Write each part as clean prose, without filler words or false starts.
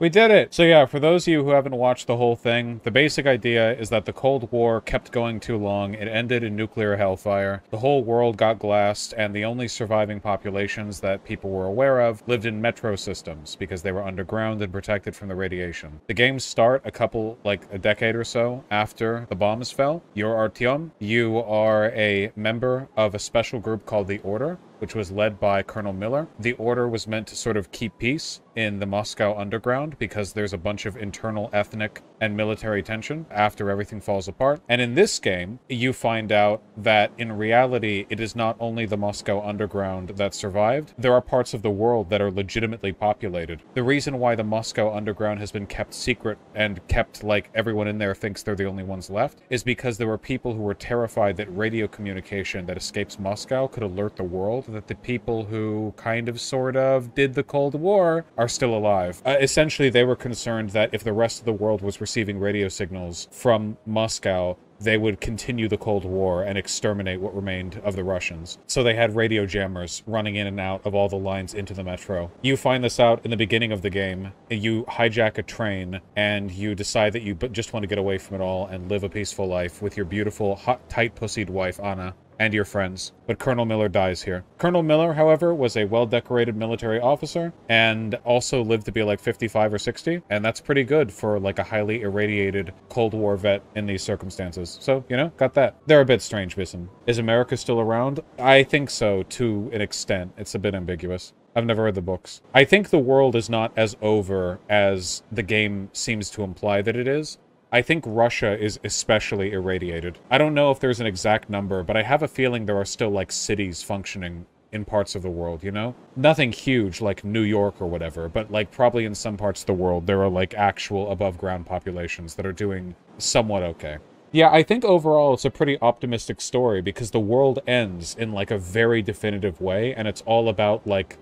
We did it! So yeah, for those of you who haven't watched the whole thing, the basic idea is that the Cold War kept going too long, it ended in nuclear hellfire, the whole world got glassed, and the only surviving populations that people were aware of lived in metro systems, because they were underground and protected from the radiation. The games start a decade or so after the bombs fell. You're Artyom. You are a member of a special group called the Order, which was led by Colonel Miller. The Order was meant to sort of keep peace in the Moscow underground because there's a bunch of internal ethnic and military tension after everything falls apart. And in this game, you find out that in reality, it is not only the Moscow underground that survived. There are parts of the world that are legitimately populated. The reason why the Moscow underground has been kept secret and kept like everyone in there thinks they're the only ones left is because there were people who were terrified that radio communication that escapes Moscow could alert the world that the people who kind of sort of did the Cold War are still alive. Essentially, they were concerned that if the rest of the world was receiving radio signals from Moscow, they would continue the Cold War and exterminate what remained of the Russians. So they had radio jammers running in and out of all the lines into the metro. You find this out in the beginning of the game. You hijack a train and you decide that you just want to get away from it all and live a peaceful life with your beautiful, hot, tight-pussied wife, Anna, and your friends. But Colonel Miller dies here. Colonel Miller, however, was a well-decorated military officer and also lived to be like 55 or 60. And that's pretty good for like a highly irradiated Cold War vet in these circumstances. So, you know, got that. They're a bit strange, Bison. Is America still around? I think so, to an extent. It's a bit ambiguous. I've never read the books. I think the world is not as over as the game seems to imply that it is. I think Russia is especially irradiated. I don't know if there's an exact number, but I have a feeling there are still, like, cities functioning in parts of the world, you know? Nothing huge like New York or whatever, but, like, probably in some parts of the world there are, like, actual above-ground populations that are doing somewhat okay. Yeah, I think overall it's a pretty optimistic story because the world ends in like a very definitive way and it's all about like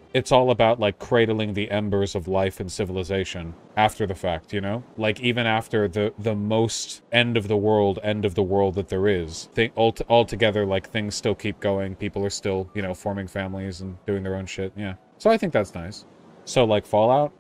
cradling the embers of life and civilization after the fact, you know? Like even after the most end of the world that there is, altogether like things still keep going, people are still, you know, forming families and doing their own shit, yeah. So I think that's nice. So like Fallout?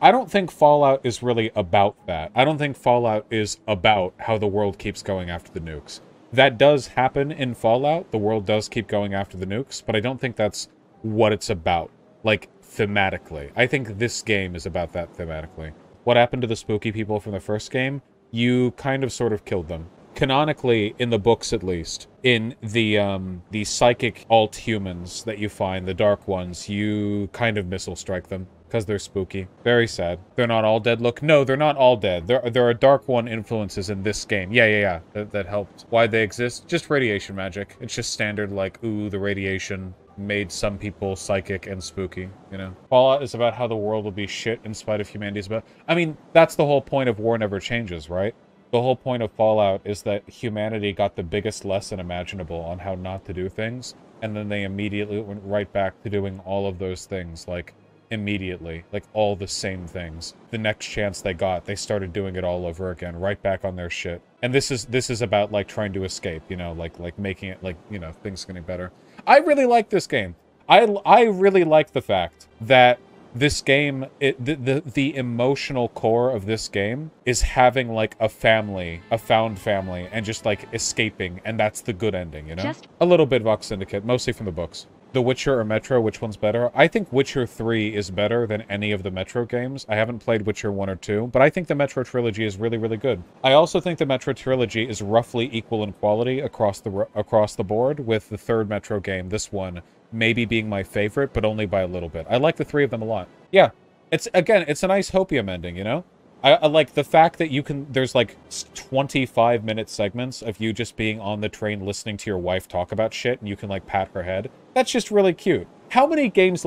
I don't think Fallout is really about that. I don't think Fallout is about how the world keeps going after the nukes. That does happen in Fallout. The world does keep going after the nukes, but I don't think that's what it's about, like thematically. I think this game is about that thematically. What happened to the spooky people from the first game? You kind of sort of killed them. Canonically, in the books at least, in the psychic alt-humans that you find, the Dark Ones, you kind of missile strike them. Because they're spooky. Very sad. They're not all dead. Look, no, they're not all dead. There are Dark One influences in this game. Yeah. That helped. Why they exist? Just radiation magic. It's just standard, like, ooh, the radiation made some people psychic and spooky, you know? Fallout is about how the world will be shit in spite of humanity's best. I mean, that's the whole point of War Never Changes, right? The whole point of Fallout is that humanity got the biggest lesson imaginable on how not to do things, and then they immediately went right back to doing all of those things, like, immediately, like all the same things. The next chance they got, they started doing it all over again, right back on their shit. And this is about like trying to escape, you know, like making it like, you know, things getting better. I really like this game. I really like the fact that this game, the emotional core of this game is having like a family, a found family, and just like escaping, and that's the good ending, you know? Just a little bit Vox Syndicate, mostly from the books. The Witcher or Metro, which one's better? I think Witcher 3 is better than any of the Metro games. I haven't played Witcher 1 or 2, but I think the Metro Trilogy is really, really good. I also think the Metro Trilogy is roughly equal in quality across the board, with the third Metro game, this one, maybe being my favorite, but only by a little bit. I like the three of them a lot. Yeah, it's a nice hopium ending, you know? I like the fact that there's like 25-minute segments of you just being on the train listening to your wife talk about shit and you can like pat her head. That's just really cute. How many games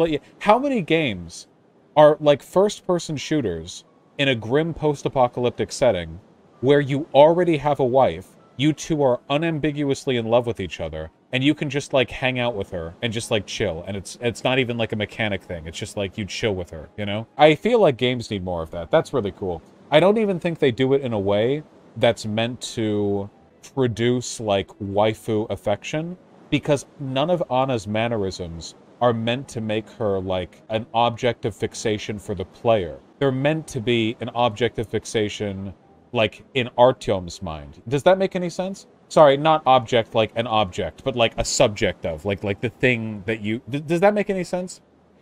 are like first-person shooters in a grim post-apocalyptic setting where you already have a wife, you two are unambiguously in love with each other, and you can just like hang out with her and just like chill, and it's not even like a mechanic thing, it's just like you chill with her, you know? I feel like games need more of that. That's really cool. I don't even think they do it in a way that's meant to produce like waifu affection, because none of Anna's mannerisms are meant to make her like an object of fixation for the player. they're meant to be an object of fixation, like in Artyom's mind. Does that make any sense? Sorry, not object like an object, but like a subject of, like the thing that you... Does that make any sense?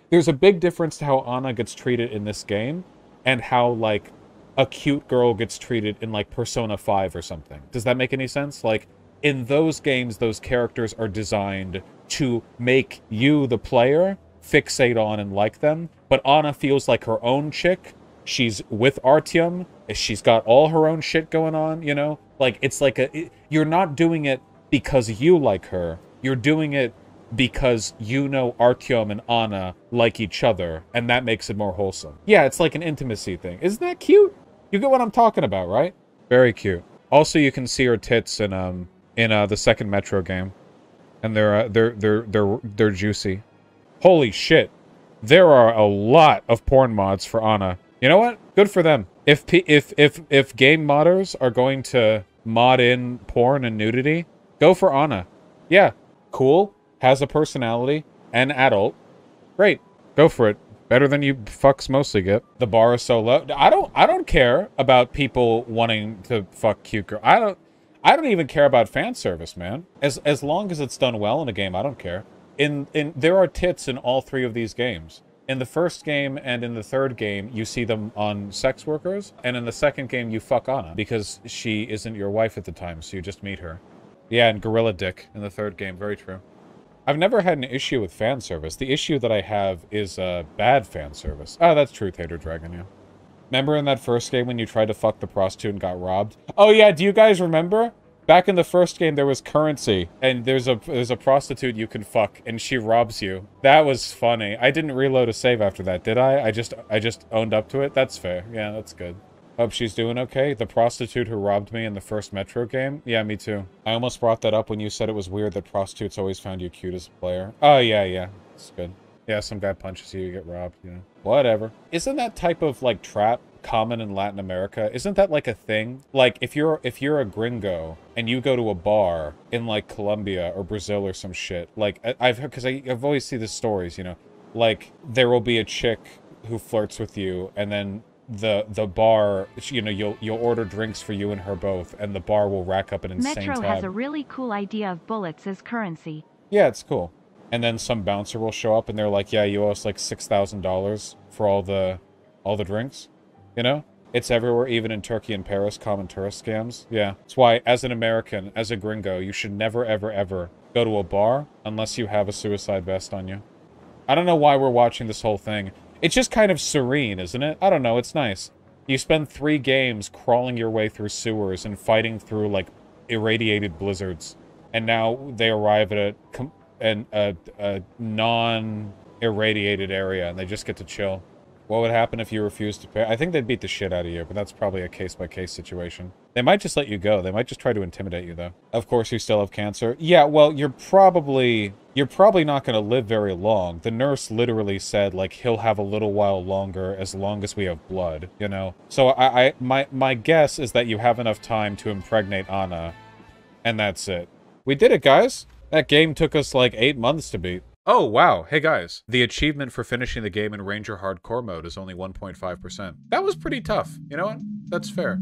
There's a big difference to how Anna gets treated in this game and how, like, a cute girl gets treated in, like, Persona 5 or something. Does that make any sense? Like, in those games, those characters are designed to make you, the player, fixate on and like them. But Anna feels like her own chick. She's with Artyom. She's got all her own shit going on, you know? Like, it's like a... You're not doing it because you like her. You're doing it because you know Artyom and Anna like each other, and that makes it more wholesome. Yeah, it's like an intimacy thing. Isn't that cute? You get what I'm talking about, right? Very cute. Also, you can see her tits in the second Metro game, and they're juicy. Holy shit! There are a lot of porn mods for Anna. You know what? Good for them. If game modders are going to mod in porn and nudity, go for Anna. Yeah, cool. Has a personality, an adult. Great, go for it. Better than you fucks mostly get. The bar is so low. I don't care about people wanting to fuck cute girl. I don't even care about fan service, man. As long as it's done well in a game, I don't care. There are tits in all three of these games. In the first game and in the third game, you see them on sex workers, and in the second game, you fuck Anna because she isn't your wife at the time, so you just meet her. Yeah, and gorilla dick in the third game. Very true. I've never had an issue with fan service. The issue that I have is bad fan service. Oh, that's Truth Hater Dragon, yeah. Remember in that first game when you tried to fuck the prostitute and got robbed? Oh yeah, do you guys remember? Back in the first game there was currency, and there's a prostitute you can fuck, and she robs you. That was funny. I didn't reload a save after that, did I? I just owned up to it. That's fair. Yeah, that's good. Hope she's doing okay. The prostitute who robbed me in the first Metro game? Yeah, me too. I almost brought that up when you said it was weird that prostitutes always found you cute as a player. Oh, yeah. It's good. Yeah, some guy punches you get robbed, you know. Whatever. Isn't that type of, like, trap common in Latin America? Isn't that, like, a thing? Like, if you're a gringo and you go to a bar in, like, Colombia or Brazil or some shit, like, I've heard, because I've always seen the stories, you know, like, there will be a chick who flirts with you, and then the bar, you know, you'll order drinks for you and her both, and the bar will rack up an insane tab. Metro has a really cool idea of bullets as currency. Yeah, it's cool. And then some bouncer will show up and they're like, yeah, you owe us like $6,000 for all the drinks, you know? It's everywhere, even in Turkey and Paris, common tourist scams. Yeah, that's why as an American, as a gringo, you should never, ever, ever go to a bar unless you have a suicide vest on you. I don't know why we're watching this whole thing. It's just kind of serene, isn't it? I don't know, it's nice. You spend 3 games crawling your way through sewers and fighting through, like, irradiated blizzards. And now they arrive at a non-irradiated area, and they just get to chill. What would happen if you refused to pay? I think they'd beat the shit out of you, but that's probably a case-by-case situation. They might just let you go. They might just try to intimidate you, though. Of course, you still have cancer. Yeah, well, you're probably not going to live very long. The nurse literally said, like, he'll have a little while longer as long as we have blood, you know? So my guess is that you have enough time to impregnate Anna, and that's it. We did it, guys. That game took us, like, 8 months to beat. Oh, wow. Hey, guys. The achievement for finishing the game in Ranger Hardcore mode is only 1.5%. That was pretty tough. You know what? That's fair.